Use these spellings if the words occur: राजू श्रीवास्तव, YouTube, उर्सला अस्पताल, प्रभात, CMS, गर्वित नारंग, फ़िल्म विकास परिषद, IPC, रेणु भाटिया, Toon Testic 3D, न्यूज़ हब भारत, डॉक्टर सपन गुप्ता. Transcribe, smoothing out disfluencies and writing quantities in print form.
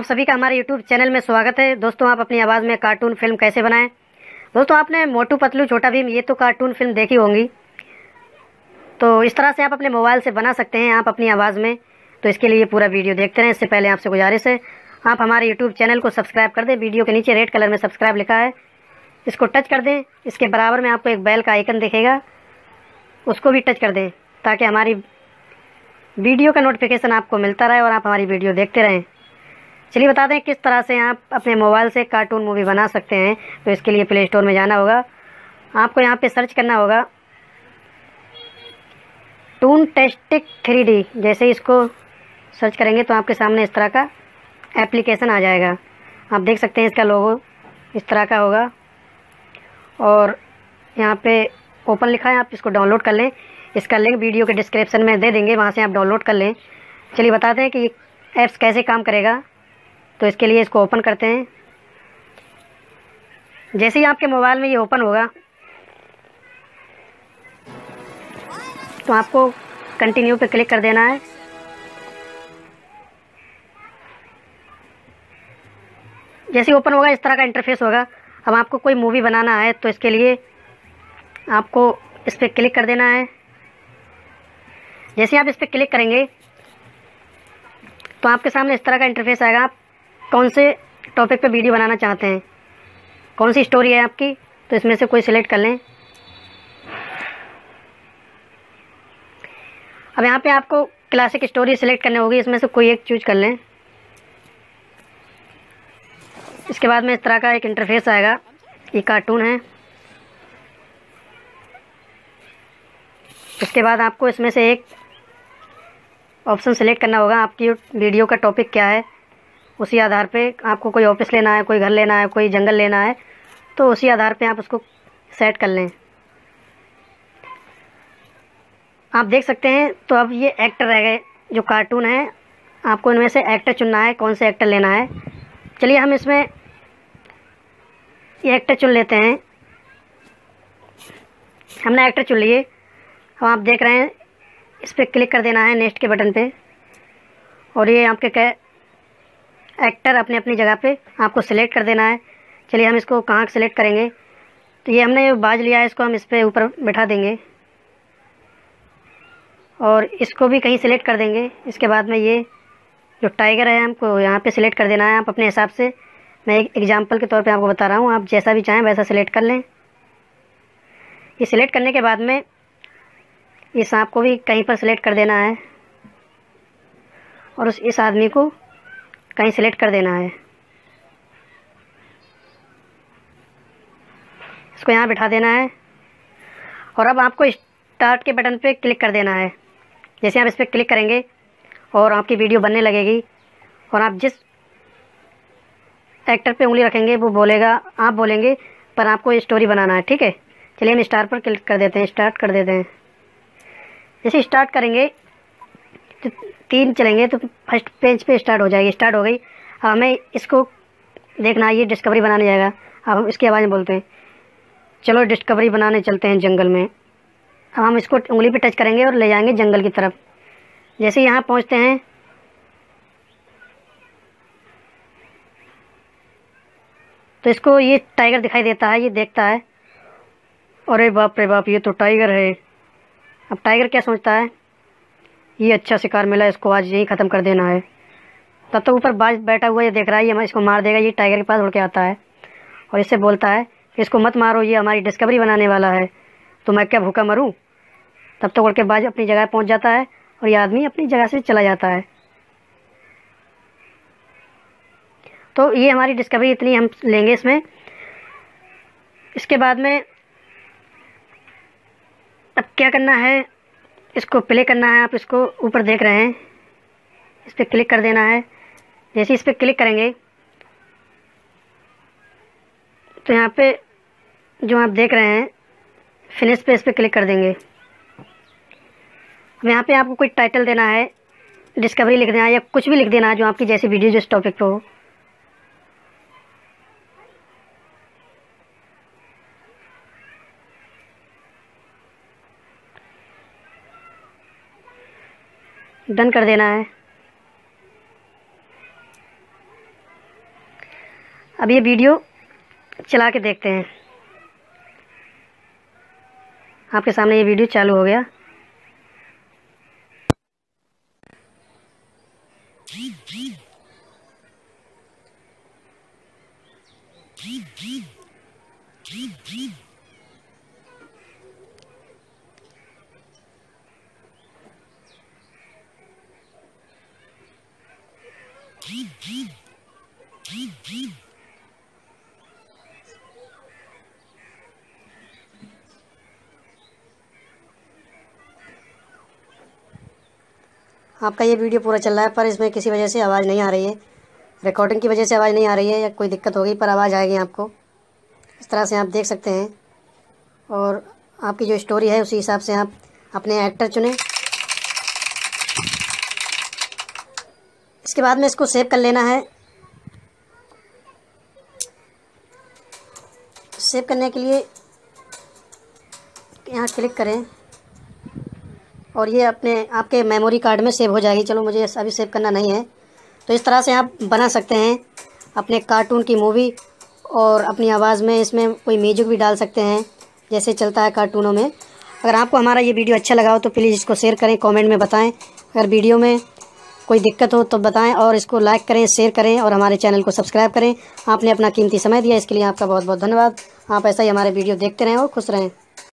आप सभी का हमारे YouTube चैनल में स्वागत है। दोस्तों, आप अपनी आवाज़ में कार्टून फिल्म कैसे बनाएं। दोस्तों, आपने मोटू पतलू छोटा भीम ये तो कार्टून फिल्म देखी होंगी, तो इस तरह से आप अपने मोबाइल से बना सकते हैं आप अपनी आवाज़ में। तो इसके लिए पूरा वीडियो देखते रहें। इससे पहले आपसे गुजारिश है, आप हमारे यूट्यूब चैनल को सब्सक्राइब कर दें। वीडियो के नीचे रेड कलर में सब्सक्राइब लिखा है, इसको टच कर दें। इसके बराबर में आपको एक बेल का आइकन दिखेगा, उसको भी टच कर दें ताकि हमारी वीडियो का नोटिफिकेशन आपको मिलता रहे और आप हमारी वीडियो देखते रहें। चलिए बताते हैं किस तरह से आप अपने मोबाइल से कार्टून मूवी बना सकते हैं। तो इसके लिए प्ले स्टोर में जाना होगा, आपको यहाँ पे सर्च करना होगा टून टेस्टिक 3D। जैसे इसको सर्च करेंगे तो आपके सामने इस तरह का एप्लीकेशन आ जाएगा। आप देख सकते हैं इसका लोगो इस तरह का होगा और यहाँ पे ओपन लिखा है, आप इसको डाउनलोड कर लें। इसका लिंक वीडियो के डिस्क्रिप्शन में दे देंगे, वहाँ से आप डाउनलोड कर लें। चलिए बताते हैं कि ऐप्स कैसे काम करेगा। तो इसके लिए इसको ओपन करते हैं। जैसे ही आपके मोबाइल में ये ओपन होगा तो आपको कंटिन्यू पे क्लिक कर देना है। जैसे ही ओपन होगा इस तरह का इंटरफेस होगा। अब आपको कोई मूवी बनाना है तो इसके लिए आपको इस पर क्लिक कर देना है। जैसे आप इस पर क्लिक करेंगे तो आपके सामने इस तरह का इंटरफेस आएगा। आप कौन से टॉपिक पे वीडियो बनाना चाहते हैं, कौन सी स्टोरी है आपकी, तो इसमें से कोई सिलेक्ट कर लें। अब यहाँ पे आपको क्लासिक स्टोरी सिलेक्ट करनी होगी, इसमें से कोई एक चूज कर लें। इसके बाद में इस तरह का एक इंटरफेस आएगा, ये कार्टून है। इसके बाद आपको इसमें से एक ऑप्शन सेलेक्ट करना होगा, आपकी वीडियो का टॉपिक क्या है। उसी आधार पे आपको कोई ऑफिस लेना है, कोई घर लेना है, कोई जंगल लेना है, तो उसी आधार पे आप उसको सेट कर लें। आप देख सकते हैं। तो अब ये एक्टर रह गए जो कार्टून है, आपको इनमें से एक्टर चुनना है, कौन से एक्टर लेना है। चलिए हम इसमें ये एक्टर चुन लेते हैं। हमने एक्टर चुन लिए। अब आप देख रहे हैं इस पर क्लिक कर देना है नेक्स्ट के बटन पे और ये आपके एक्टर अपने अपनी जगह पे आपको सिलेक्ट कर देना है। चलिए हम इसको कहाँ सेलेक्ट करेंगे, तो ये हमने बाज लिया है, इसको हम इस पर ऊपर बैठा देंगे और इसको भी कहीं सेलेक्ट कर देंगे। इसके बाद में ये जो टाइगर है हमको यहाँ पे सिलेक्ट कर देना है। आप अपने हिसाब से, मैं एक एग्जाम्पल के तौर पर आपको बता रहा हूँ, आप जैसा भी चाहें वैसा सिलेक्ट कर लें। ये सिलेक्ट करने के बाद में ये सांप को भी कहीं पर सिलेक्ट कर देना है और इस आदमी को कहीं सिलेक्ट कर देना है। इसको यहाँ बिठा देना है और अब आपको स्टार्ट के बटन पे क्लिक कर देना है। जैसे आप इस पर क्लिक करेंगे और आपकी वीडियो बनने लगेगी और आप जिस एक्टर पे उंगली रखेंगे वो बोलेगा, आप बोलेंगे, पर आपको ये स्टोरी बनाना है। ठीक है, चलिए हम स्टार्ट पर क्लिक कर देते हैं, स्टार्ट कर देते हैं। जैसे स्टार्ट करेंगे तो 3 चलेंगे तो फर्स्ट पेज पे स्टार्ट हो जाएगी। स्टार्ट हो गई। अब हमें इसको देखना है, ये डिस्कवरी बनाने जाएगा। अब हम इसकी आवाज़ में बोलते हैं, चलो डिस्कवरी बनाने चलते हैं जंगल में। अब हम इसको उंगली पे टच करेंगे और ले जाएंगे जंगल की तरफ। जैसे यहाँ पहुँचते हैं तो इसको ये टाइगर दिखाई देता है, ये देखता है, अरे बाप रे बाप ये तो टाइगर है। अब टाइगर क्या सोचता है, ये अच्छा शिकार मिला, इसको आज यही ख़त्म कर देना है। तब तक ऊपर बाज बैठा हुआ ये देख रहा है, ये इसको मार देगा। ये टाइगर के पास उड़ के आता है और इससे बोलता है, इसको मत मारो, ये हमारी डिस्कवरी बनाने वाला है, तो मैं क्या भूखा मरूं। तब तक उड़ के बाज अपनी जगह पहुंच जाता है और ये आदमी अपनी जगह से चला जाता है। तो ये हमारी डिस्कवरी इतनी हम लेंगे इसमें। इसके बाद में अब क्या करना है, इसको प्ले करना है। आप इसको ऊपर देख रहे हैं, इस पर क्लिक कर देना है। जैसे इस पर क्लिक करेंगे तो यहाँ पे जो आप देख रहे हैं फिनिश पे, इस पर क्लिक कर देंगे। अब यहाँ पे आपको कोई टाइटल देना है, डिस्कवरी लिख देना है या कुछ भी लिख देना है जो आपकी जैसी वीडियो जिस टॉपिक पे हो। डन कर देना है। अब ये वीडियो चला के देखते हैं। आपके सामने ये वीडियो चालू हो गया। आपका ये वीडियो पूरा चल रहा है पर इसमें किसी वजह से आवाज़ नहीं आ रही है। रिकॉर्डिंग की वजह से आवाज़ नहीं आ रही है या कोई दिक्कत होगी पर आवाज़ आएगी आपको। इस तरह से आप देख सकते हैं और आपकी जो स्टोरी है उसी हिसाब से आप अपने एक्टर चुनें। इसके बाद में इसको सेव कर लेना है। सेव करने के लिए यहाँ क्लिक करें और ये अपने आपके मेमोरी कार्ड में सेव हो जाएगी। चलो मुझे अभी सेव करना नहीं है। तो इस तरह से आप बना सकते हैं अपने कार्टून की मूवी और अपनी आवाज़ में इसमें कोई म्यूजिक भी डाल सकते हैं जैसे चलता है कार्टूनों में। अगर आपको हमारा ये वीडियो अच्छा लगा हो तो प्लीज़ इसको शेयर करें, कमेंट में बताएं। अगर वीडियो में कोई दिक्कत हो तो बताएं और इसको लाइक करें, शेयर करें और हमारे चैनल को सब्सक्राइब करें। आपने अपना कीमती समय दिया इसके लिए आपका बहुत बहुत धन्यवाद। आप ऐसा ही हमारे वीडियो देखते रहें और खुश रहें।